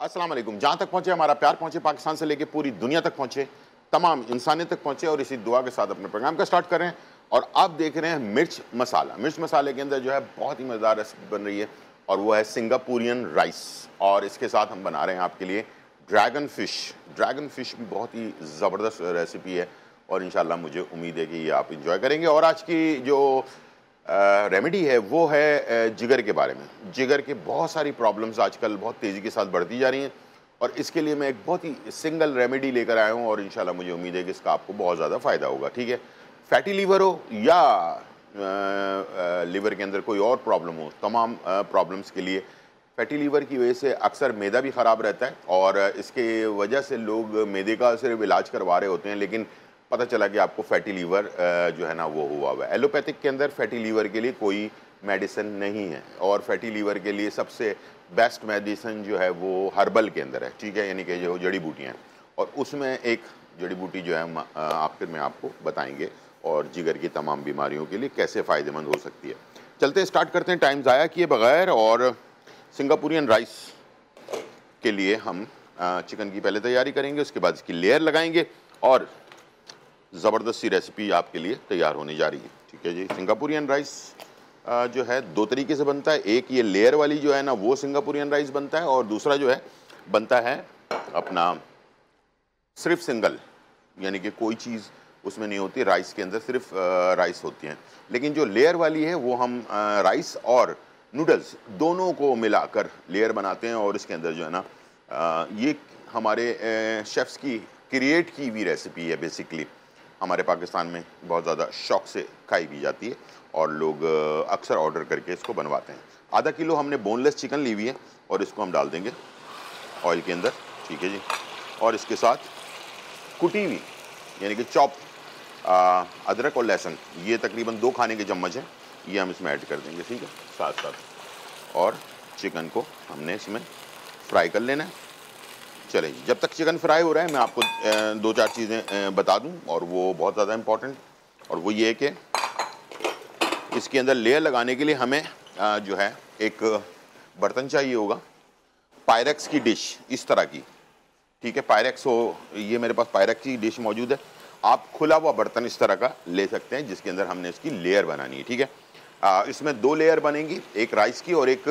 अस्सलाम वालेकुम। जहाँ तक पहुँचे हमारा प्यार पहुँचे, पाकिस्तान से लेके पूरी दुनिया तक पहुँचे, तमाम इंसानियत तक पहुँचे, और इसी दुआ के साथ अपने प्रोग्राम का स्टार्ट कर रहे हैं। और आप देख रहे हैं मिर्च मसाला। मिर्च मसाले के अंदर जो है बहुत ही मज़ेदार रेसिपी बन रही है और वो है सिंगापोरियन राइस, और इसके साथ हम बना रहे हैं आपके लिए ड्रैगन फिश। ड्रैगन फिश भी बहुत ही ज़बरदस्त रेसिपी है और इंशाल्लाह मुझे उम्मीद है कि ये आप इंजॉय करेंगे। और आज की जो रेमेडी है वो है जिगर के बारे में। जिगर के बहुत सारी प्रॉब्लम्स आजकल बहुत तेज़ी के साथ बढ़ती जा रही हैं और इसके लिए मैं एक बहुत ही सिंगल रेमेडी लेकर आया हूँ और इंशाल्लाह मुझे उम्मीद है कि इसका आपको बहुत ज़्यादा फ़ायदा होगा। ठीक है, फैटी लीवर हो या लीवर के अंदर कोई और प्रॉब्लम हो, तमाम प्रॉब्लम्स के लिए फैटी लीवर की वजह से अक्सर मैदा भी ख़राब रहता है और इसके वजह से लोग मैदे का सिर्फ इलाज करवा रहे होते हैं, लेकिन पता चला कि आपको फैटी लीवर जो है ना वो हुआ हुआ है। एलोपैथिक के अंदर फैटी लीवर के लिए कोई मेडिसिन नहीं है और फैटी लीवर के लिए सबसे बेस्ट मेडिसिन जो है वो हर्बल के अंदर है। ठीक है, यानी कि जो जड़ी बूटियाँ हैं और उसमें एक जड़ी बूटी जो है आखिर में आपको बताएंगे और जिगर की तमाम बीमारियों के लिए कैसे फ़ायदेमंद हो सकती है। चलते स्टार्ट करते हैं टाइम ज़ाया किए बगैर, और सिंगापुरियन राइस के लिए हम चिकन की पहले तैयारी करेंगे, उसके बाद इसकी लेयर लगाएंगे और ज़बरदस्त सी रेसिपी आपके लिए तैयार होने जा रही है। ठीक है जी, सिंगापुरियन राइस जो है दो तरीके से बनता है, एक ये लेयर वाली जो है ना वो सिंगापुरियन राइस बनता है और दूसरा जो है बनता है अपना सिर्फ सिंगल, यानी कि कोई चीज़ उसमें नहीं होती, राइस के अंदर सिर्फ राइस होती हैं। लेकिन जो लेयर वाली है वो हम राइस और नूडल्स दोनों को मिलाकर लेयर बनाते हैं और इसके अंदर जो है ना ये हमारे शेफ्स की क्रिएट की हुई रेसिपी है। बेसिकली हमारे पाकिस्तान में बहुत ज़्यादा शौक से खाई भी जाती है और लोग अक्सर ऑर्डर करके इसको बनवाते हैं। आधा किलो हमने बोनलेस चिकन ली हुई है और इसको हम डाल देंगे ऑयल के अंदर। ठीक है जी, और इसके साथ कुटी हुई यानी कि चॉप अदरक और लहसुन, ये तकरीबन 2 खाने के चम्मच हैं, ये हम इसमें ऐड कर देंगे। ठीक है, साथ साथ और चिकन को हमने इसमें फ्राई कर लेना है। चले, जब तक चिकन फ्राई हो रहा है मैं आपको 2-4 चीज़ें बता दूं और वो बहुत ज़्यादा इम्पॉर्टेंट, और वो ये है कि इसके अंदर लेयर लगाने के लिए हमें जो है एक बर्तन चाहिए होगा, पायरेक्स की डिश इस तरह की। ठीक है, पायरेक्स हो, ये मेरे पास पायरेक्स की डिश मौजूद है। आप खुला हुआ बर्तन इस तरह का ले सकते हैं जिसके अंदर हमने इसकी लेयर बनानी है। ठीक है, इसमें 2 लेयर बनेंगी, एक राइस की और एक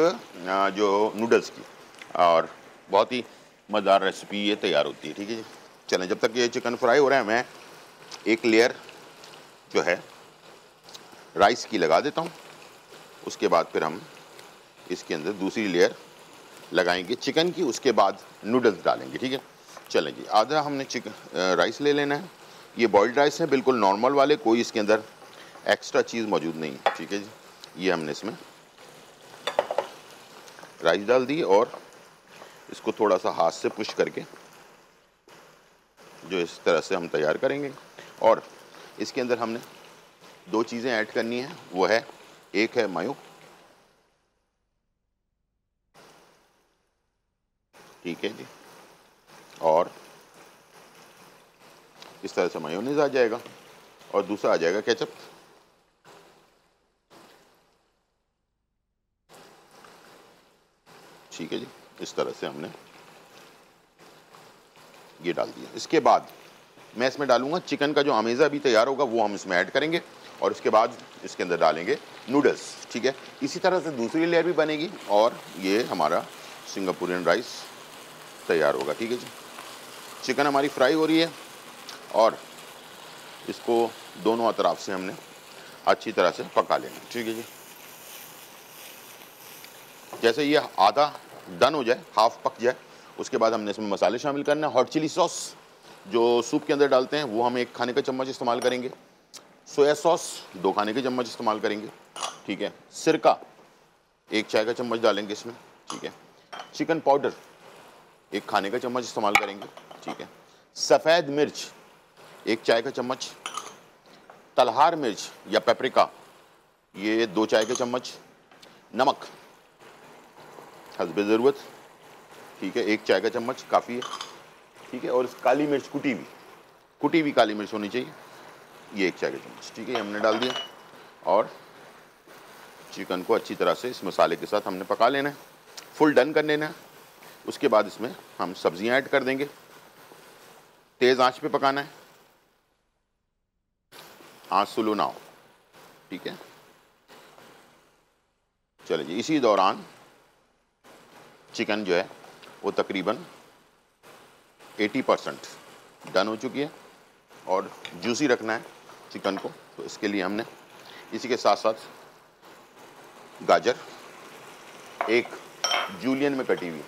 जो नूडल्स की, और बहुत ही मज़ेदार रेसिपी ये तैयार होती है। ठीक है, चलें, जब तक ये चिकन फ्राई हो रहा है मैं एक लेयर जो है राइस की लगा देता हूँ, उसके बाद फिर हम इसके अंदर दूसरी लेयर लगाएंगे चिकन की, उसके बाद नूडल्स डालेंगे। ठीक है, चलें जी, आधा हमने चिकन राइस ले लेना है, ये बॉइल्ड राइस है, बिल्कुल नॉर्मल वाले, कोई इसके अंदर एक्स्ट्रा चीज़ मौजूद नहीं है। ठीक है जी, ये हमने इसमें राइस डाल दी और इसको थोड़ा सा हाथ से पुश करके जो इस तरह से हम तैयार करेंगे, और इसके अंदर हमने 2 चीज़ें ऐड करनी है, वो है एक है मायो। ठीक है जी, और इस तरह से मायोनीज आ जाएगा और दूसरा आ जाएगा केचप। ठीक है जी, इस तरह से हमने ये डाल दिया। इसके बाद मैं इसमें डालूंगा चिकन का जो अमेज़ा भी तैयार होगा वो हम इसमें ऐड करेंगे और उसके बाद इसके अंदर डालेंगे नूडल्स। ठीक है, इसी तरह से दूसरी लेयर भी बनेगी और ये हमारा सिंगापुरियन राइस तैयार होगा। ठीक है जी, चिकन हमारी फ्राई हो रही है और इसको दोनों तरफ से हमने अच्छी तरह से पका लेना। ठीक है जी, जैसे ये आधा डन हो जाए, हाफ पक जाए, उसके बाद हमने इसमें मसाले शामिल करना है। हॉट चिली सॉस जो सूप के अंदर डालते हैं वो हम 1 खाने का चम्मच इस्तेमाल करेंगे, सोया सॉस 2 खाने के चम्मच इस्तेमाल करेंगे। ठीक है, सिरका 1 चाय का चम्मच डालेंगे इसमें। ठीक है, चिकन पाउडर 1 खाने का चम्मच इस्तेमाल करेंगे। ठीक है, सफ़ेद मिर्च 1 चाय का चम्मच, तलहार मिर्च या पेपरिका ये 2 चाय के चम्मच, नमक हस्बे ज़रूरत। ठीक है, 1 चाय का चम्मच काफ़ी है। ठीक है, और इस काली मिर्च कुटी हुई काली मिर्च होनी चाहिए, ये 1 चाय का चम्मच। ठीक है, हमने डाल दिया और चिकन को अच्छी तरह से इस मसाले के साथ हमने पका लेना है, फुल डन कर लेना है। उसके बाद इसमें हम सब्जियां ऐड कर देंगे। तेज़ आंच पे पकाना है, आंच स्लो ना हो, ठीक है। चलिए जी, इसी दौरान चिकन जो है वो तकरीबन 80% डन हो चुकी है और जूसी रखना है चिकन को, तो इसके लिए हमने इसी के साथ साथ गाजर, एक जूलियन में कटी हुई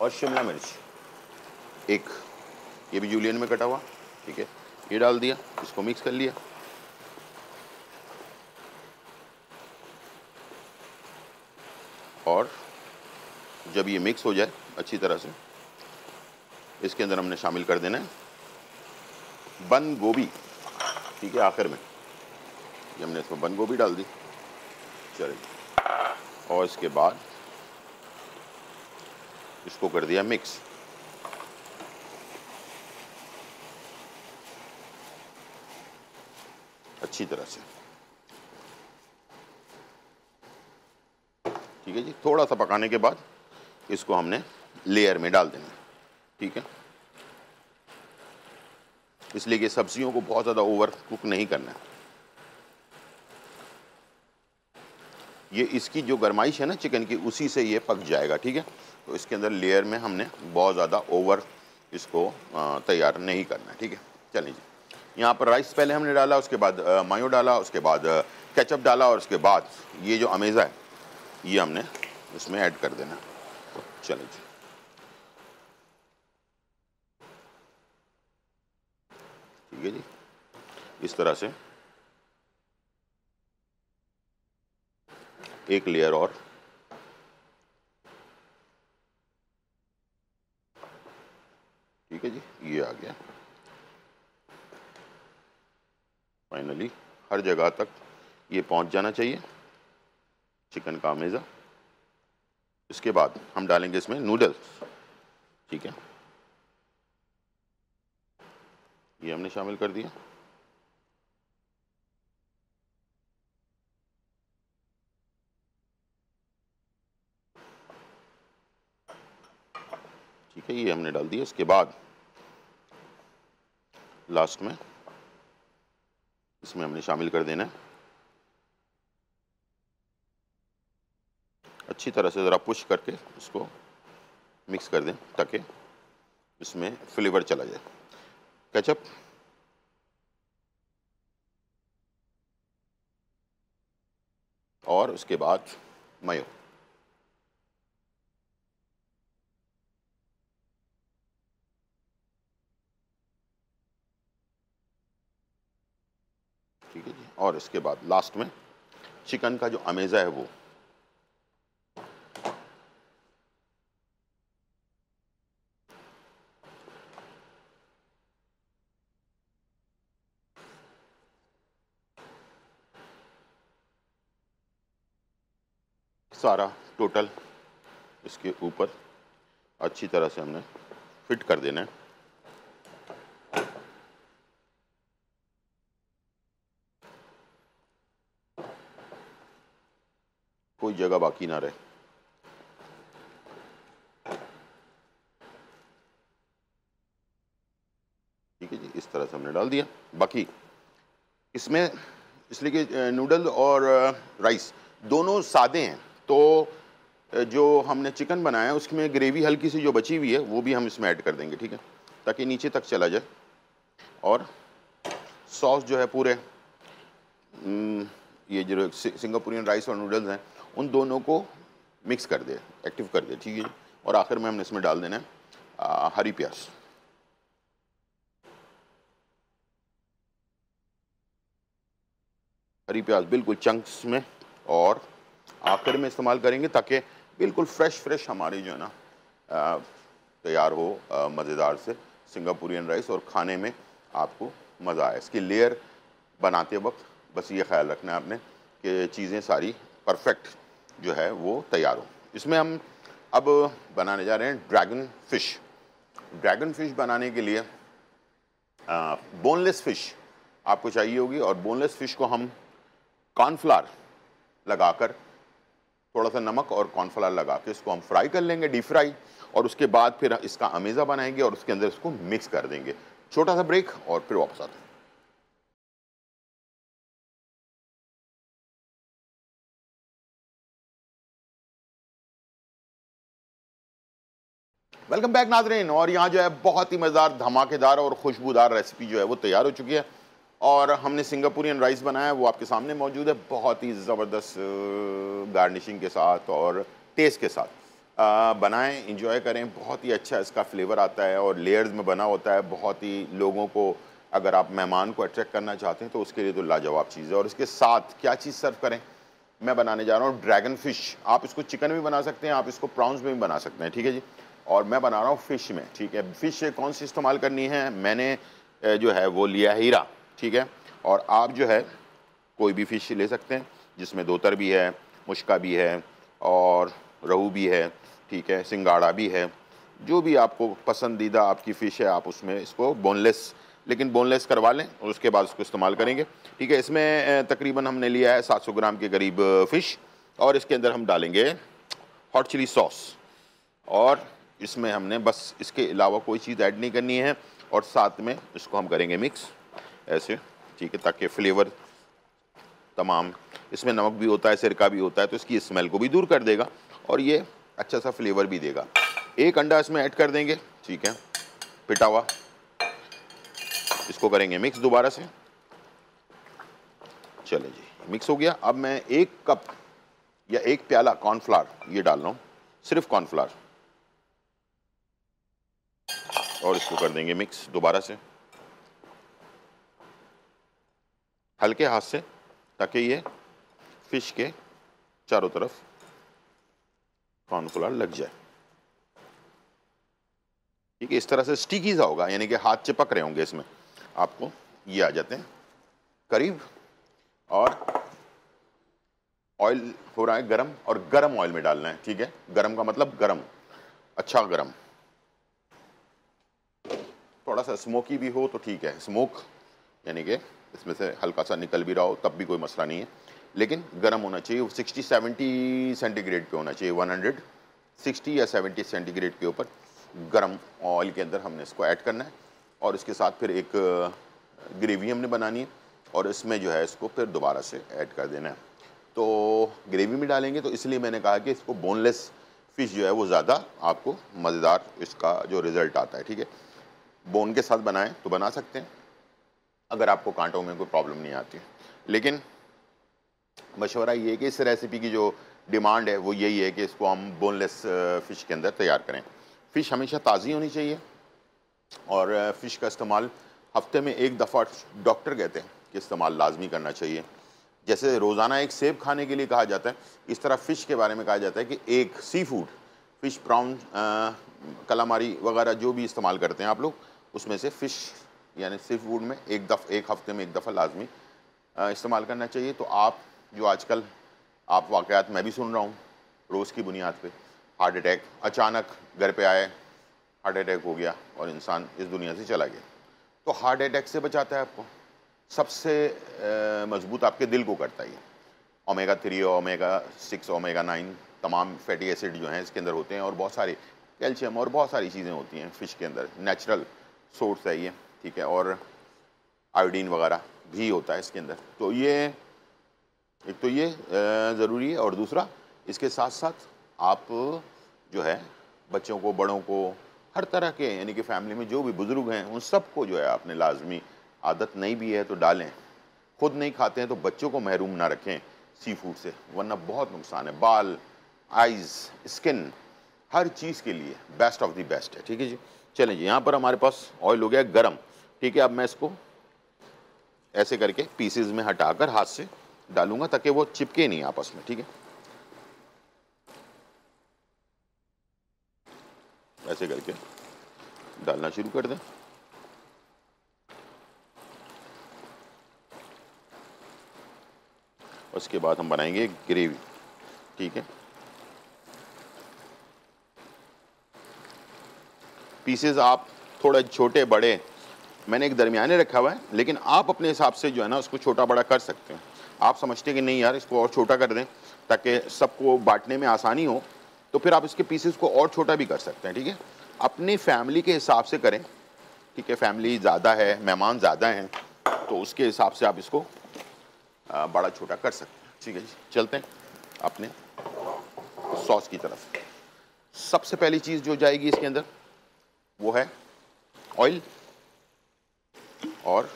और शिमला मिर्च, एक ये भी जूलियन में कटा हुआ, ठीक है, ये डाल दिया, इसको मिक्स कर लिया। और जब ये मिक्स हो जाए अच्छी तरह से, इसके अंदर हमने शामिल कर देना है बंद गोभी, ठीक है, आखिर में ये हमने इसमें बंद गोभी डाल दी। चलिए, और इसके बाद इसको कर दिया मिक्स। अच्छी तरह से, ठीक है जी। थोड़ा सा पकाने के बाद इसको हमने लेयर में डाल देना, ठीक है, इसलिए कि सब्जियों को बहुत ज़्यादा ओवर कुक नहीं करना है। ये इसकी जो गरमाइश है ना चिकन की, उसी से ये पक जाएगा, ठीक है। तो इसके अंदर लेयर में हमने बहुत ज़्यादा ओवर इसको तैयार नहीं करना है, ठीक है। चलिए जी, यहाँ पर राइस पहले हमने डाला, उसके बाद मायो डाला, उसके बाद केचप डाला और उसके बाद ये जो अमेज़ा है ये हमने इसमें ऐड कर देना। चलिए जी, ठीक है जी, इस तरह से एक लेयर और, ठीक है जी, ये आ गया। फाइनली हर जगह तक ये पहुंच जाना चाहिए चिकन का अमेज़ा। इसके बाद हम डालेंगे इसमें नूडल्स, ठीक है, ये हमने शामिल कर दिया। ठीक है, ये हमने डाल दिया। इसके बाद लास्ट में इसमें हमने शामिल कर देना है, अच्छी तरह से ज़रा पुश करके इसको मिक्स कर दें ताकि इसमें फ्लेवर चला जाए। केचप, और उसके बाद मायो, ठीक है जी। और इसके बाद लास्ट में चिकन का जो अमेज़ा है वो, सारा टोटल इसके ऊपर अच्छी तरह से हमने फिट कर देना है। कोई जगह बाकी ना रहे। ठीक है जी, इस तरह से हमने डाल दिया। बाकी इसमें इसलिए कि नूडल और राइस दोनों सादे हैं, तो जो हमने चिकन बनाया है उसमें ग्रेवी हल्की सी जो बची हुई है वो भी हम इसमें ऐड कर देंगे, ठीक है, ताकि नीचे तक चला जाए। और सॉस जो है पूरे ये जो सिंगापुरियन राइस और नूडल्स हैं उन दोनों को मिक्स कर दे, एक्टिव कर दे, ठीक है। और आखिर में हमने इसमें डाल देना है हरी प्याज। हरी प्याज बिल्कुल चंक्स में और आखिर में इस्तेमाल करेंगे ताकि बिल्कुल फ्रेश हमारी जो है ना तैयार हो मज़ेदार से सिंगापुरियन राइस, और खाने में आपको मज़ा आए। इसकी लेयर बनाते वक्त बस ये ख्याल रखना है आपने कि चीज़ें सारी परफेक्ट जो है वो तैयार हो। इसमें हम अब बनाने जा रहे हैं ड्रैगन फ़िश। ड्रैगन फ़िश बनाने के लिए बोनलेस फ़िश आपको चाहिए होगी, और बोनलेस फ़िश को हम कॉर्नफ्लावर लगाकर, थोड़ा सा नमक और कॉर्नफ्लावर लगा के इसको हम फ्राई कर लेंगे, डीप फ्राई। और उसके बाद फिर इसका अमेज़ा बनाएंगे और उसके अंदर इसको मिक्स कर देंगे। छोटा सा ब्रेक और फिर वापस आते हैं। वेलकम बैक नाजरीन, और यहाँ जो है बहुत ही मज़ेदार, धमाकेदार और खुशबूदार रेसिपी जो है वो तैयार हो चुकी है और हमने सिंगापुरियन राइस बनाया है, वो आपके सामने मौजूद है बहुत ही ज़बरदस्त गार्निशिंग के साथ और टेस्ट के साथ। बनाएं, इंजॉय करें, बहुत ही अच्छा इसका फ्लेवर आता है और लेयर्स में बना होता है। बहुत ही लोगों को, अगर आप मेहमान को अट्रैक्ट करना चाहते हैं तो उसके लिए तो लाजवाब चीज़ है। और इसके साथ क्या चीज़ सर्व करें, मैं बनाने जा रहा हूँ ड्रैगन फ़िश। आप इसको चिकन में बना सकते हैं, आप इसको प्रॉन्स में भी बना सकते हैं, ठीक है जी। और मैं बना रहा हूँ फ़िश में, ठीक है। फ़िश कौन सी इस्तेमाल करनी है, मैंने जो है वो लिया हीरा, ठीक है। और आप जो है कोई भी फ़िश ले सकते हैं जिसमें दोतर भी है, मुश्का भी है और रहू भी है, ठीक है, सिंगाड़ा भी है। जो भी आपको पसंदीदा आपकी फ़िश है, आप उसमें इसको बोनलेस, लेकिन बोनलेस करवा लें और उसके बाद उसको इस्तेमाल करेंगे, ठीक है। इसमें तकरीबन हमने लिया है 700 ग्राम के करीब फ़िश और इसके अंदर हम डालेंगे हॉट चिली सॉस और इसमें हमने बस इसके अलावा कोई चीज़ ऐड नहीं करनी है। और साथ में इसको हम करेंगे मिक्स ऐसे, ठीक है, ताकि फ्लेवर तमाम, इसमें नमक भी होता है, सिरका भी होता है, तो इसकी स्मेल को भी दूर कर देगा और ये अच्छा सा फ्लेवर भी देगा। एक अंडा इसमें ऐड कर देंगे, ठीक है, पिटा हुआ। इसको करेंगे मिक्स दोबारा से, चले जी, मिक्स हो गया। अब मैं 1 कप या 1 प्याला कॉर्नफ्लावर ये डाल रहा हूँ, सिर्फ कॉर्नफ्लावर, और इसको कर देंगे मिक्स दोबारा से हल्के हाथ से, ताकि ये फ़िश के चारों तरफ कॉर्नफ्लावर लग जाए, ठीक है। इस तरह से स्टिकी सा होगा, यानी कि हाथ चिपक रहे होंगे इसमें, आपको ये आ जाते हैं करीब। और ऑयल हो रहा है गरम और गरम ऑयल में डालना है, ठीक है। गरम का मतलब गरम, अच्छा गरम, थोड़ा सा स्मोकी भी हो तो ठीक है। स्मोक यानी कि इसमें से हल्का सा निकल भी रहा हो तब भी कोई मसला नहीं है, लेकिन गर्म होना चाहिए। 60-70 सेंटीग्रेड पे होना चाहिए, 160 या 70 सेंटीग्रेड के ऊपर गर्म ऑयल के अंदर हमने इसको ऐड करना है। और इसके साथ फिर एक ग्रेवी हमने बनानी है और इसमें जो है इसको फिर दोबारा से ऐड कर देना है। तो ग्रेवी में डालेंगे, तो इसलिए मैंने कहा कि इसको बोनलेस फ़िश जो है वो ज़्यादा आपको मज़ेदार इसका जो रिज़ल्ट आता है, ठीक है। बोन के साथ बनाएं तो बना सकते हैं, अगर आपको कांटों में कोई प्रॉब्लम नहीं आती, लेकिन मशवरा ये है कि इस रेसिपी की जो डिमांड है वो यही है कि इसको हम बोनलेस फ़िश के अंदर तैयार करें। फ़िश हमेशा ताज़ी होनी चाहिए और फ़िश का इस्तेमाल हफ्ते में 1 दफ़ा डॉक्टर कहते हैं कि इस्तेमाल लाजमी करना चाहिए। जैसे रोज़ाना 1 सेब खाने के लिए कहा जाता है, इस तरह फ़िश के बारे में कहा जाता है कि 1 seafood, fish, prawn, calamari वगैरह जो भी इस्तेमाल करते हैं आप लोग, उसमें से फ़िश यानी सी फूड में 1 हफ्ते में 1 दफ़ा लाजमी इस्तेमाल करना चाहिए। तो आप जो आजकल आप वाक़यात मैं भी सुन रहा हूँ रोज़ की बुनियाद पे, हार्ट अटैक अचानक घर पे आए, हार्ट अटैक हो गया और इंसान इस दुनिया से चला गया। तो हार्ट अटैक से बचाता है आपको, सबसे मजबूत आपके दिल को करता है। ओमेगा 3 और ओमेगा 6, ओमेगा 9 तमाम फैटी एसिड जो हैं इसके अंदर होते हैं और बहुत सारे कैल्शियम और बहुत सारी चीज़ें होती हैं फ़िश के अंदर, नेचुरल सोर्स है ये, ठीक है। और आयोडीन वगैरह भी होता है इसके अंदर। तो ये एक तो ये ज़रूरी है और दूसरा इसके साथ साथ आप जो है बच्चों को, बड़ों को, हर तरह के, यानी कि फैमिली में जो भी बुज़ुर्ग हैं उन सबको जो है आपने लाजमी, आदत नहीं भी है तो डालें। खुद नहीं खाते हैं तो बच्चों को महरूम ना रखें सी फूड से, वरना बहुत नुकसान है। बाल, आइज़, स्किन, हर चीज़ के लिए बेस्ट ऑफ द बेस्ट है, ठीक है जी। चलें जी, यहाँ पर हमारे पास ऑयल हो गया गरम, ठीक है। अब मैं इसको ऐसे करके पीसेज में हटाकर हाथ से डालूंगा ताकि वो चिपके नहीं आपस में, ठीक है। ऐसे करके डालना शुरू कर दें। उसके बाद हम बनाएंगे ग्रेवी, ठीक है। पीसेज आप थोड़े छोटे बड़े, मैंने एक दरमियाने रखा हुआ है, लेकिन आप अपने हिसाब से जो है ना उसको छोटा बड़ा कर सकते हैं। आप समझते हैं कि नहीं यार इसको और छोटा कर दें ताकि सबको बांटने में आसानी हो, तो फिर आप इसके पीसेस को और छोटा भी कर सकते हैं, ठीक है, अपनी फैमिली के हिसाब से करें, ठीक है, फैमिली ज़्यादा है, मेहमान ज़्यादा हैं, तो उसके हिसाब से आप इसको बड़ा छोटा कर सकते हैं, ठीक है जी। चलते हैं अपने सॉस की तरफ। सबसे पहली चीज़ जो जाएगी इसके अंदर वो है ऑयल, और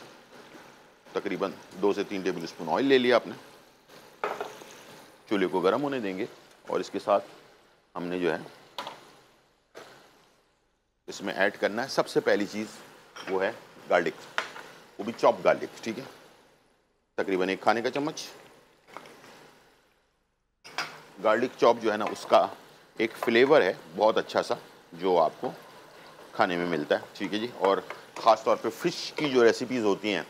तकरीबन 2 से 3 टेबलस्पून ऑयल ले लिया आपने। चूल्हे को गर्म होने देंगे और इसके साथ हमने जो है इसमें ऐड करना है सबसे पहली चीज़ वो है गार्लिक, वो भी चॉप गार्लिक, ठीक है, तकरीबन 1 खाने का चम्मच गार्लिक चॉप जो है ना, उसका एक फ्लेवर है बहुत अच्छा सा जो आपको खाने में मिलता है, ठीक है जी। और ख़ास तौर पे फ़िश की जो रेसिपीज़ होती हैं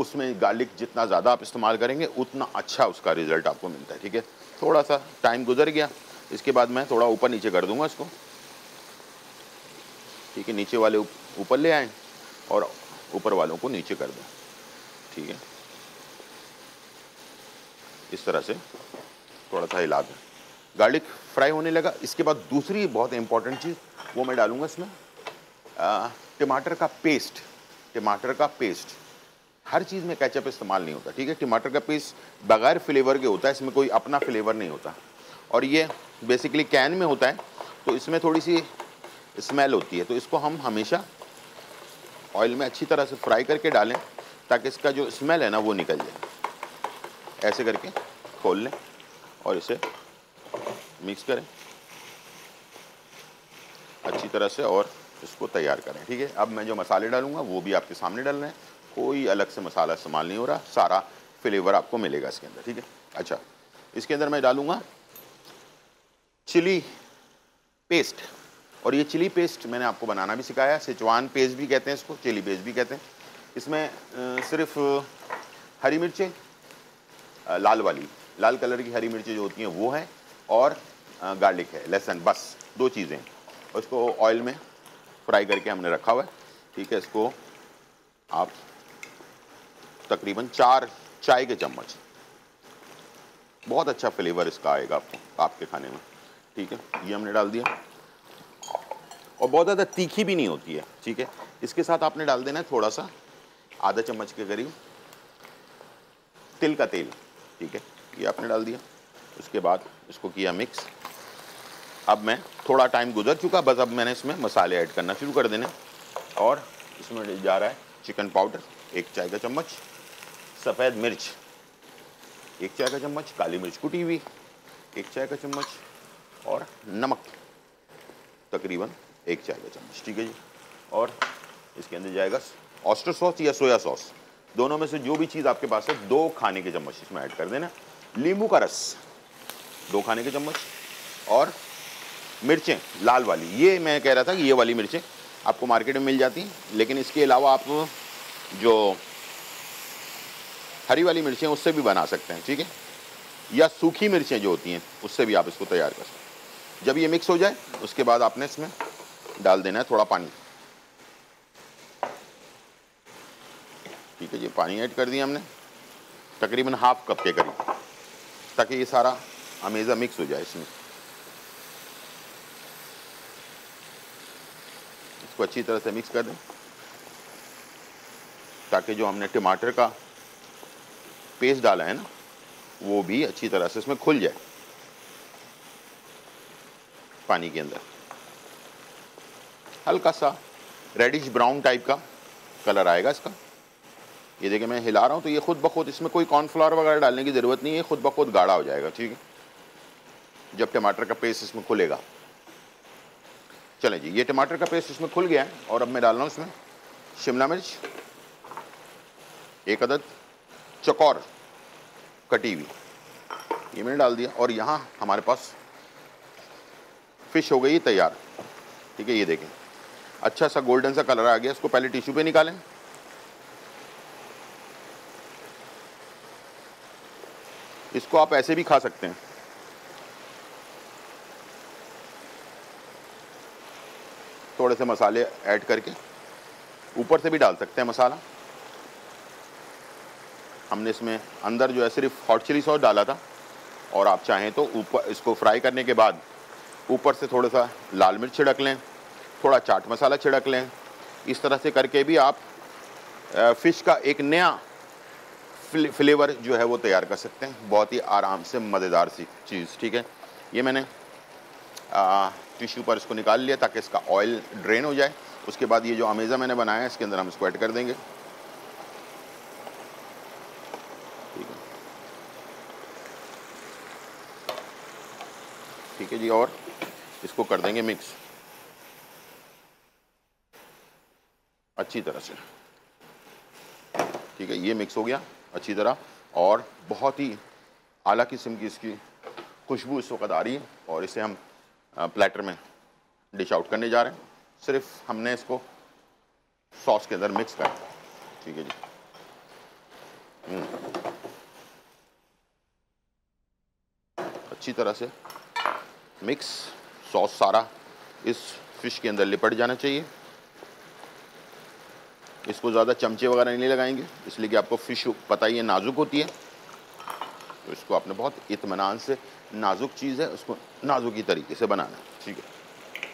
उसमें गार्लिक जितना ज़्यादा आप इस्तेमाल करेंगे उतना अच्छा उसका रिज़ल्ट आपको मिलता है, ठीक है। थोड़ा सा टाइम गुजर गया, इसके बाद मैं थोड़ा ऊपर नीचे कर दूंगा इसको, ठीक है, नीचे वाले ऊपर ले आएँ और ऊपर वालों को नीचे कर दें, ठीक है, इस तरह से थोड़ा सा हिला दें। गार्लिक फ्राई होने लगा, इसके बाद दूसरी बहुत इंपॉर्टेंट चीज़ वो मैं डालूँगा इसमें, टमाटर का पेस्ट। टमाटर का पेस्ट, हर चीज़ में केचप इस्तेमाल नहीं होता, ठीक है, टमाटर का पेस्ट बग़ैर फ्लेवर के होता है, इसमें कोई अपना फ्लेवर नहीं होता, और ये बेसिकली कैन में होता है तो इसमें थोड़ी सी स्मेल होती है, तो इसको हम हमेशा ऑयल में अच्छी तरह से फ्राई करके डालें ताकि इसका जो स्मेल है ना वो निकल जाए। ऐसे करके खोल लें और इसे मिक्स करें अच्छी तरह से और इसको तैयार करें, ठीक है। अब मैं जो मसाले डालूंगा वो भी आपके सामने डाल रहे हैं, कोई अलग से मसाला इस्तेमाल नहीं हो रहा, सारा फ्लेवर आपको मिलेगा इसके अंदर, ठीक है। अच्छा, इसके अंदर मैं डालूंगा चिली पेस्ट, और ये चिली पेस्ट मैंने आपको बनाना भी सिखाया, सिचुआन पेस्ट भी कहते हैं इसको, चिली पेस्ट भी कहते हैं। इसमें सिर्फ हरी मिर्चें, लाल वाली, लाल कलर की हरी मिर्चें जो होती हैं वो हैं, और गार्लिक है, लहसुन, बस 2 चीज़ें। उसको ऑयल में फ्राई करके हमने रखा हुआ है, ठीक है। इसको आप तकरीबन 4 चाय के चम्मच, बहुत अच्छा फ्लेवर इसका आएगा आपको, आपके खाने में, ठीक है। ये हमने डाल दिया और बहुत ज़्यादा तीखी भी नहीं होती है, ठीक है। इसके साथ आपने डाल देना है थोड़ा सा, ½ चम्मच के करीब तिल का तेल, ठीक है, ये आपने डाल दिया। उसके बाद इसको किया मिक्स। अब मैं थोड़ा टाइम गुजर चुका, बस अब मैंने इसमें मसाले ऐड करना शुरू कर देने, और इसमें जा रहा है चिकन पाउडर 1 चाय का चम्मच, सफ़ेद मिर्च 1 चाय का चम्मच, काली मिर्च कुटी हुई 1 चाय का चम्मच, और नमक तकरीबन 1 चाय का चम्मच, ठीक है जी। और इसके अंदर जाएगा ऑस्टर सॉस या सोया सॉस, दोनों में से जो भी चीज़ आपके पास है, 2 खाने के चम्मच इसमें ऐड कर देना। नींबू का रस 2 खाने के चम्मच, और मिर्चें लाल वाली, ये मैं कह रहा था कि ये वाली मिर्चें आपको मार्केट में मिल जाती हैं, लेकिन इसके अलावा आप जो हरी वाली मिर्चें उससे भी बना सकते हैं, ठीक है, या सूखी मिर्चें जो होती हैं उससे भी आप इसको तैयार कर सकते हैं। जब ये मिक्स हो जाए उसके बाद आपने इसमें डाल देना है थोड़ा पानी, ठीक है जी। पानी ऐड कर दिया हमने तकरीबन ½ कप के करीब, ताकि ये सारा अमेज़ा मिक्स हो जाए इसमें। इसको अच्छी तरह से मिक्स कर दें ताकि जो हमने टमाटर का पेस्ट डाला है ना वो भी अच्छी तरह से इसमें खुल जाए पानी के अंदर। हल्का सा रेडिश ब्राउन टाइप का कलर आएगा इसका, ये देखिए मैं हिला रहा हूँ, तो ये खुद ब खुद, इसमें कोई कॉर्नफ्लावर वगैरह डालने की ज़रूरत नहीं है, खुद ब खुद गाढ़ा हो जाएगा, ठीक है, जब टमाटर का पेस्ट इसमें खुलेगा। चलें जी, ये टमाटर का पेस्ट इसमें खुल गया है, और अब मैं डाल रहा हूँ इसमें शिमला मिर्च 1 अदद, चकोर कटी हुई ये मैंने डाल दिया, और यहाँ हमारे पास फिश हो गई तैयार, ठीक है। ये देखें अच्छा सा गोल्डन सा कलर आ गया, इसको पहले टिश्यू पे निकालें। इसको आप ऐसे भी खा सकते हैं, थोड़े से मसाले ऐड करके ऊपर से भी डाल सकते हैं मसाला। हमने इसमें अंदर जो है सिर्फ हॉट चिली सॉस डाला था, और आप चाहें तो ऊपर इसको फ्राई करने के बाद ऊपर से थोड़ा सा लाल मिर्च छिड़क लें, थोड़ा चाट मसाला छिड़क लें। इस तरह से करके भी आप फ़िश का एक नया फ्लेवर जो है वो तैयार कर सकते हैं। बहुत ही आराम से मज़ेदार सी चीज़। ठीक है, ये मैंने टिश्यू पर इसको निकाल लिया ताकि इसका ऑयल ड्रेन हो जाए। उसके बाद ये जो अमेज़ा मैंने बनाया है इसके अंदर हम इसको ऐड कर देंगे। ठीक है जी, और इसको कर देंगे मिक्स अच्छी तरह से। ठीक है, ये मिक्स हो गया अच्छी तरह और बहुत ही आला किस्म की इसकी खुशबू इस वक्त आ रही है। और इसे हम प्लेटर में डिश आउट करने जा रहे हैं। सिर्फ हमने इसको सॉस के अंदर मिक्स कर। ठीक है जी, अच्छी तरह से मिक्स सॉस सारा इस फिश के अंदर लिपट जाना चाहिए। इसको ज़्यादा चमचे वगैरह नहीं लगाएंगे इसलिए कि आपको फ़िश पता ही है नाजुक होती है, तो इसको आपने बहुत इत्मीनान से, नाजुक चीज़ है उसको नाजुकी तरीके से बनाना है। ठीक है,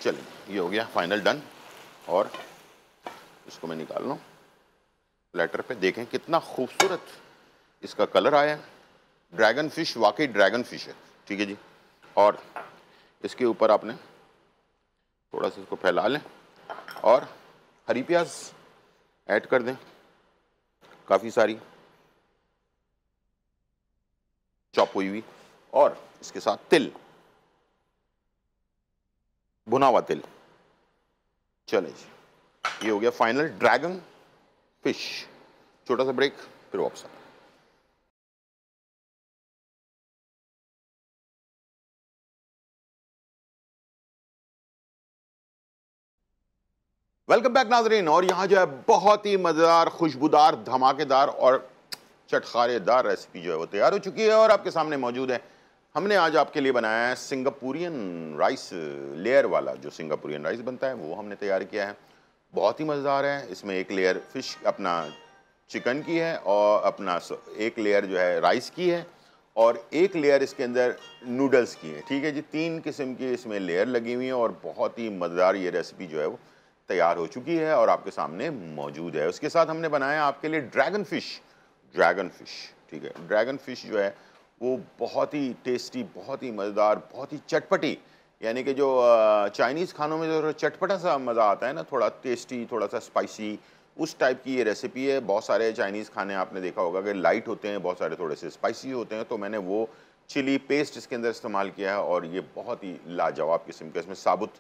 चलिए ये हो गया फाइनल डन। और इसको मैं निकाल लूँ प्लेटर पे। देखें कितना खूबसूरत इसका कलर आया। ड्रैगन फिश वाकई ड्रैगन फिश है। ठीक है जी, और इसके ऊपर आपने थोड़ा सा इसको फैला लें और हरी प्याज ऐड कर दें काफ़ी सारी चॉप हुई हुई, और इसके साथ तिल, भुना हुआ तिल। चले जी, ये हो गया फाइनल ड्रैगन फिश। छोटा सा ब्रेक, फिर वापस। वेलकम बैक नाजरीन। और यहाँ जो है बहुत ही मज़ेदार, खुशबूदार, धमाकेदार और चटखारेदार रेसिपी जो है वो तैयार हो चुकी है और आपके सामने मौजूद है। हमने आज आपके लिए बनाया है सिंगापुरियन राइस, लेयर वाला जो सिंगापुरियन राइस बनता है वो हमने तैयार किया है। बहुत ही मज़ेदार है। इसमें एक लेयर फ़िश अपना चिकन की है और अपना एक लेयर जो है राइस की है और एक लेयर इसके अंदर नूडल्स की है। ठीक है जी, तीन किस्म की इसमें लेयर लगी हुई हैं और बहुत ही मज़ेदार ये रेसिपी जो है वो तैयार हो चुकी है और आपके सामने मौजूद है। उसके साथ हमने बनाया आपके लिए ड्रैगन फिश। ड्रैगन फिश, ठीक है, ड्रैगन फिश जो है वो बहुत ही टेस्टी, बहुत ही मज़ेदार, बहुत ही चटपटी, यानी कि जो चाइनीज़ खानों में जो चटपटा सा मज़ा आता है ना, थोड़ा टेस्टी, थोड़ा सा स्पाइसी, उस टाइप की ये रेसिपी है। बहुत सारे चाइनीज़ खाने आपने देखा होगा कि लाइट होते हैं, बहुत सारे थोड़े से स्पाइसी होते हैं, तो मैंने वो चिली पेस्ट इसके अंदर इस्तेमाल किया है और ये बहुत ही लाजवाब किस्म का, इसमें साबुत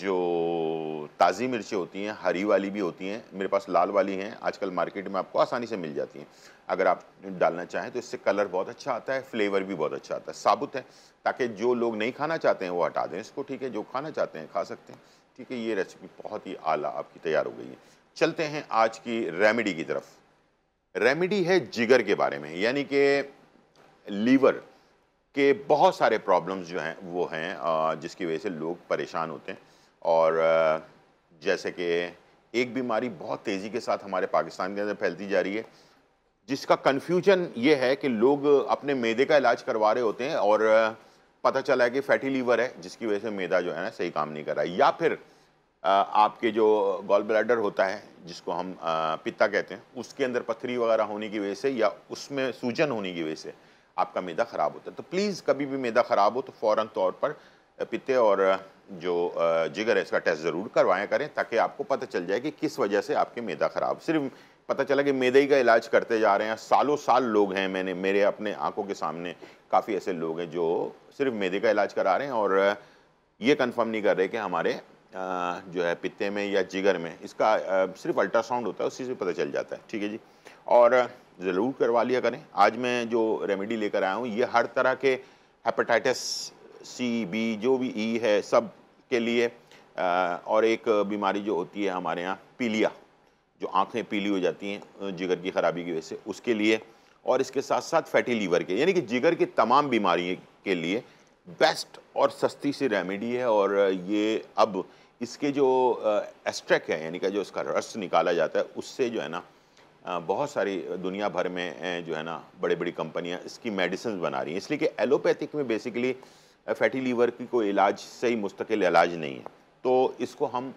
जो ताज़ी मिर्चें होती हैं, हरी वाली भी होती हैं, मेरे पास लाल वाली हैं, आजकल मार्केट में आपको आसानी से मिल जाती हैं। अगर आप डालना चाहें तो इससे कलर बहुत अच्छा आता है, फ्लेवर भी बहुत अच्छा आता है। साबुत है ताकि जो लोग नहीं खाना चाहते हैं वो हटा दें इसको। ठीक है, जो खाना चाहते हैं खा सकते हैं। ठीक है, ये रेसिपी बहुत ही आला आपकी तैयार हो गई है। चलते हैं आज की रेमेडी की तरफ। रेमेडी है जिगर के बारे में, यानी कि लीवर के बहुत सारे प्रॉब्लम्स जो हैं वो हैं जिसकी वजह से लोग परेशान होते हैं। और जैसे कि एक बीमारी बहुत तेज़ी के साथ हमारे पाकिस्तान के अंदर फैलती जा रही है जिसका कन्फ्यूजन ये है कि लोग अपने मैदे का इलाज करवा रहे होते हैं और पता चला है कि फैटी लीवर है जिसकी वजह से मैदा जो है ना सही काम नहीं कर रहा है, या फिर आपके जो गॉल ब्लैडर होता है जिसको हम पित्ता कहते हैं उसके अंदर पत्थरी वगैरह होने की वजह से या उसमें सूजन होने की वजह से आपका मैदा ख़राब होता है। तो प्लीज़ कभी भी मैदा ख़राब हो तो फ़ौरन तौर पर पित्ते और जो जिगर है इसका टेस्ट ज़रूर करवाया करें ताकि आपको पता चल जाए कि किस वजह से आपके मैदा ख़राब। सिर्फ पता चला कि मैदे ही का इलाज करते जा रहे हैं सालों साल लोग हैं। मैंने मेरे अपने आंखों के सामने काफ़ी ऐसे लोग हैं जो सिर्फ मैदे का इलाज करा रहे हैं और ये कंफर्म नहीं कर रहे कि हमारे जो है पित्ते में या जिगर में, इसका सिर्फ अल्ट्रासाउंड होता है उसी से पता चल जाता है। ठीक है जी, और ज़रूर करवा लिया करें। आज मैं जो रेमेडी लेकर आया हूँ ये हर तरह के हेपेटाइटिस C, B जो भी E है सब के लिए, और एक बीमारी जो होती है हमारे यहाँ पीलिया, जो आंखें पीली हो जाती हैं जिगर की ख़राबी की वजह से, उसके लिए, और इसके साथ साथ फैटी लीवर के, यानी कि जिगर की तमाम बीमारियों के लिए बेस्ट और सस्ती सी रेमेडी है। और ये अब इसके जो एस्ट्रैक्ट है यानी कि जो इसका रस निकाला जाता है उससे जो है ना बहुत सारी दुनिया भर में जो है ना बड़ी बड़ी कंपनियां इसकी मेडिसिन बना रही हैं। इसलिए कि एलोपैथिक में बेसिकली फैटी लीवर की कोई इलाज, सही मुस्तकिल इलाज नहीं है। तो इसको हम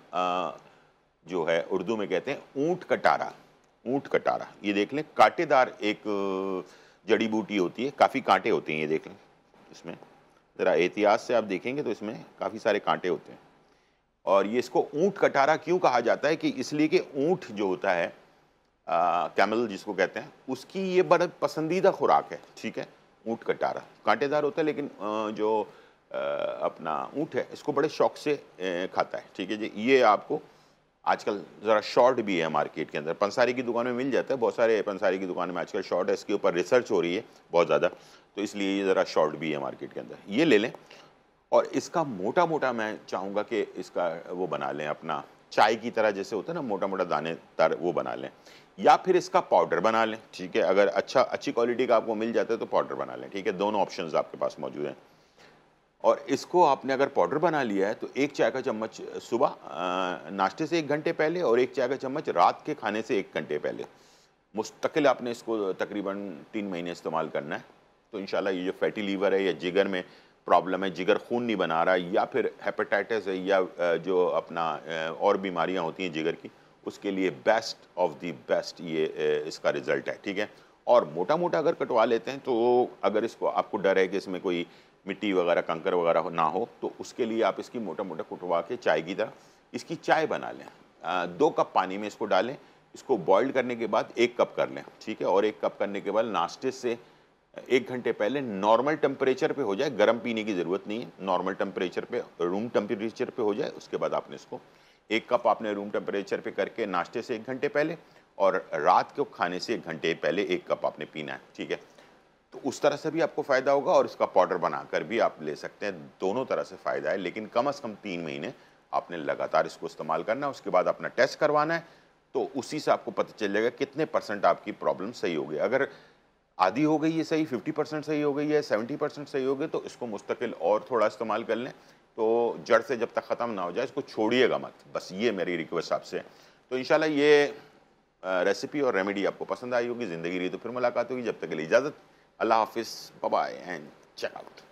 जो है उर्दू में कहते हैं ऊँट कटारा। ऊँट कटारा ये देख लें, कांटेदार एक जड़ी बूटी होती है, काफ़ी कांटे होते हैं। ये देख लें, इसमें ज़रा एहतियात से आप देखेंगे तो इसमें काफ़ी सारे कांटे होते हैं। और ये इसको ऊँट कटारा क्यों कहा जाता है कि इसलिए कि ऊँट जो होता है, कैमल जिसको कहते हैं, उसकी ये बड़ा पसंदीदा खुराक है। ठीक है, ऊँट कटारा कांटेदार होता है, लेकिन जो अपना ऊँट है इसको बड़े शौक से खाता है। ठीक है जी, ये आपको आजकल ज़रा शॉर्ट भी है मार्केट के अंदर, पंसारी की दुकान में मिल जाता है। बहुत सारे पंसारी की दुकान में आजकल शॉर्ट है, इसके ऊपर रिसर्च हो रही है बहुत ज़्यादा, तो इसलिए ये ज़रा शॉर्ट भी है मार्केट के अंदर। ये ले लें और इसका मोटा मोटा, मैं चाहूँगा कि इसका वो बना लें, अपना चाय की तरह जैसे होता है ना, मोटा मोटा दानेदार, वो बना लें, या फिर इसका पाउडर बना लें। ठीक है, अगर अच्छी क्वालिटी का आपको मिल जाता है तो पाउडर बना लें। ठीक है, दोनों ऑप्शंस आपके पास मौजूद हैं। और इसको आपने अगर पाउडर बना लिया है तो एक चाय का चम्मच सुबह नाश्ते से 1 घंटे पहले और एक चाय का चम्मच रात के खाने से 1 घंटे पहले, मुस्तकिल आपने इसको तकरीबन 3 महीने इस्तेमाल करना है। तो इंशाल्लाह ये जो फैटी लीवर है या जिगर में प्रॉब्लम है, जिगर खून नहीं बना रहा, या फिर हेपेटाइटिस है, या जो अपना और बीमारियाँ होती हैं जिगर की, उसके लिए बेस्ट ऑफ दी बेस्ट ये इसका रिज़ल्ट है। ठीक है, और मोटा मोटा अगर कटवा लेते हैं तो, अगर इसको आपको डर है कि इसमें कोई मिट्टी वगैरह कंकर वगैरह ना हो, तो उसके लिए आप इसकी मोटा मोटा कुटवा के चाय की तरह इसकी चाय बना लें। 2 कप पानी में इसको डालें, इसको बॉईल करने के बाद 1 कप कर लें। ठीक है, और 1 कप करने के बाद नाश्ते से 1 घंटे पहले नॉर्मल टेम्परेचर पे हो जाए, गर्म पीने की ज़रूरत नहीं है, नॉर्मल टेम्परेचर पे, रूम टेम्परेचर पे हो जाए। उसके बाद आपने इसको 1 कप आपने रूम टेम्परेचर पे करके नाश्ते से 1 घंटे पहले और रात को खाने से 1 घंटे पहले 1 कप आपने पीना है। ठीक है, तो उस तरह से भी आपको फ़ायदा होगा और इसका पाउडर बनाकर भी आप ले सकते हैं। दोनों तरह से फ़ायदा है, लेकिन कम से कम 3 महीने आपने लगातार इसको इस्तेमाल करना है। उसके बाद अपना टेस्ट करवाना है, तो उसी से आपको पता चलेगा कितने % आपकी प्रॉब्लम सही हो गई। अगर आधी हो गई है सही, 50% सही हो गई है, 70% सही हो गई, तो इसको मुस्तकिल और थोड़ा इस्तेमाल कर लें, तो जड़ से जब तक ख़त्म ना हो जाए इसको छोड़िएगा मत। बस ये मेरी रिक्वेस्ट आपसे। तो इंशाल्लाह ये रेसिपी और रेमेडी आपको पसंद आई होगी। ज़िंदगी रही तो फिर मुलाकात होगी, जब तक के लिए इजाज़त, अल्लाह हाफिज़, bye bye and check out.